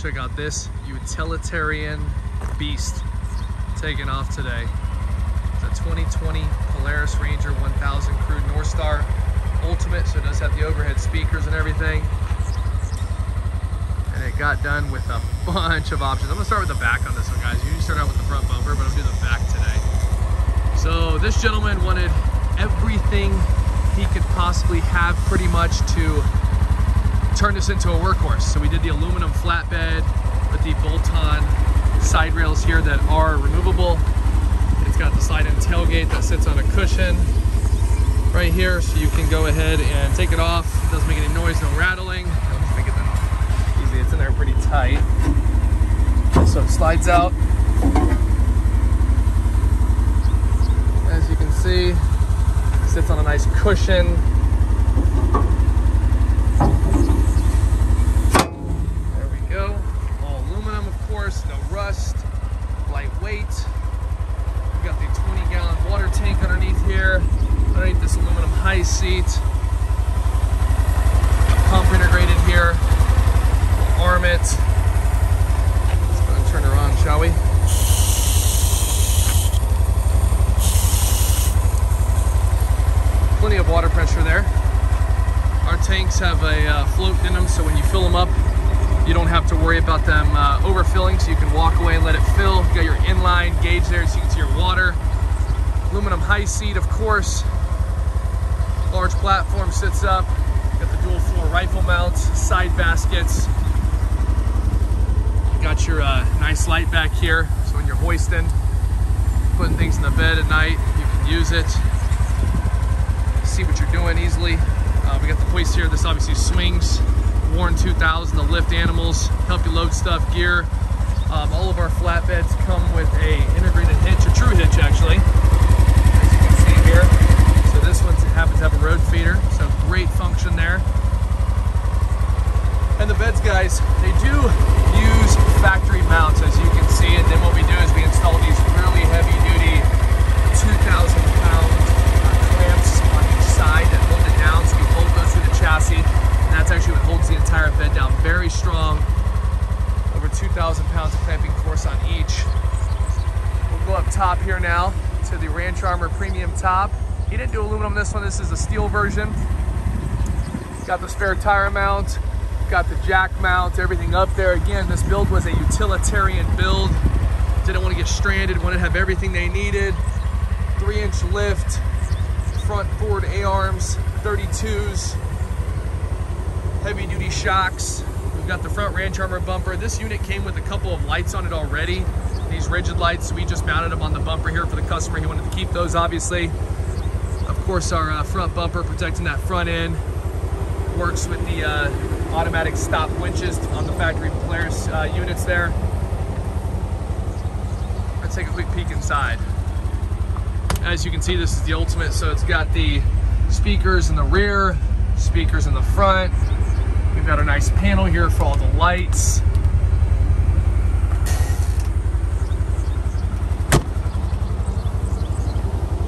Check out this utilitarian beast taking off today. The 2020 Polaris Ranger 1000 Crew Northstar Ultimate, so it does have the overhead speakers and everything. And it got done with a bunch of options. I'm gonna start with the back on this one, guys. You usually start out with the front bumper, but I'm doing the back today. So this gentleman wanted everything he could possibly have pretty much to turn this into a workhorse. So we did the aluminum flatbed with the bolt-on side rails here that are removable. It's got the slide-in tailgate that sits on a cushion right here, so you can go ahead and take it off. It doesn't make any noise, no rattling. I'll just make it that easy. It's in there pretty tight. So it slides out. As you can see, it sits on a nice cushion. There we go. All aluminum, of course, no rust, lightweight. We've got the 20-gallon water tank underneath here, underneath this aluminum high seat. Pump integrated here. We'll arm it. Let's go and turn her on, shall we? Plenty of water pressure there. Our tanks have a float in them, so when you fill them up, you don't have to worry about them overfilling, so you can walk away and let it fill. You got your inline gauge there, so you can see your water. Aluminum high seat, of course. Large platform sits up. Got the dual floor rifle mounts, side baskets. Got your nice light back here, so when you're hoisting, putting things in the bed at night, you can use it. See what you're doing easily. We got the hoist here. This obviously swings. Warn 2000 to lift animals, help you load stuff, gear. All of our flatbeds come with a integrated hitch, a true hitch actually, as you can see here. So this one happens to have a road feeder, so great function there. And the beds, guys, they do use factory mounts, as you can see, and then what we do is we install these really heavy-duty 2,000-pound clamps on each side that hold it down, so we bolt those through the chassis. And that's actually what holds the entire bed down. Very strong. Over 2,000 pounds of clamping force on each. We'll go up top here now to the Ranch Armor Premium Top. He didn't do aluminum on this one. This is a steel version. Got the spare tire mount. Got the jack mount. Everything up there. Again, this build was a utilitarian build. Didn't want to get stranded. Wanted to have everything they needed. 3-inch lift. Front forward A-Arms. 32s. Heavy duty shocks. We've got the front Ranch Armor bumper. This unit came with a couple of lights on it already. These rigid lights, we just mounted them on the bumper here for the customer. He wanted to keep those, obviously. Of course, our front bumper protecting that front end. Works with the automatic stop winches on the factory Polaris units there. Let's take a quick peek inside. As you can see, this is the Ultimate, so it's got the speakers in the rear, speakers in the front. We've got a nice panel here for all the lights.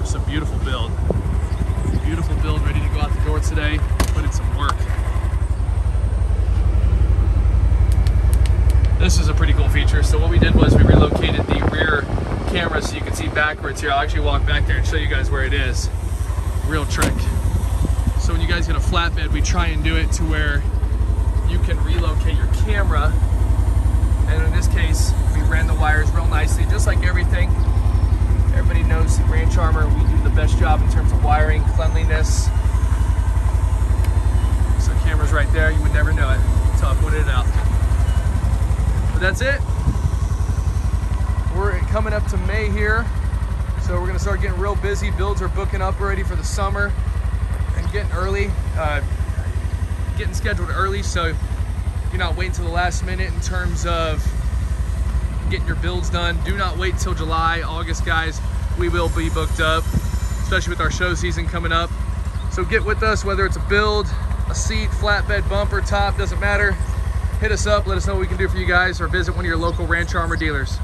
It's a beautiful build. Beautiful build, ready to go out the door today. Put in some work. This is a pretty cool feature. So what we did was we relocated the rear camera so you can see backwards here. I'll actually walk back there and show you guys where it is. Real trick. So when you guys get a flatbed, we try and do it to where you can relocate your camera. And in this case, we ran the wires real nicely, just like everything. Everybody knows the Ranch Armor, we do the best job in terms of wiring, cleanliness. So camera's right there, you would never know it until I pointed it out. But that's it. We're coming up to May here. So we're gonna start getting real busy. Builds are booking up already for the summer. Getting early, getting scheduled early, so you're not waiting till the last minute in terms of getting your builds done. Do not wait till July, August, guys. We will be booked up, especially with our show season coming up. So get with us, whether it's a build, a seat, flatbed, bumper, top, doesn't matter. Hit us up, let us know what we can do for you guys, or visit one of your local Ranch Armor dealers.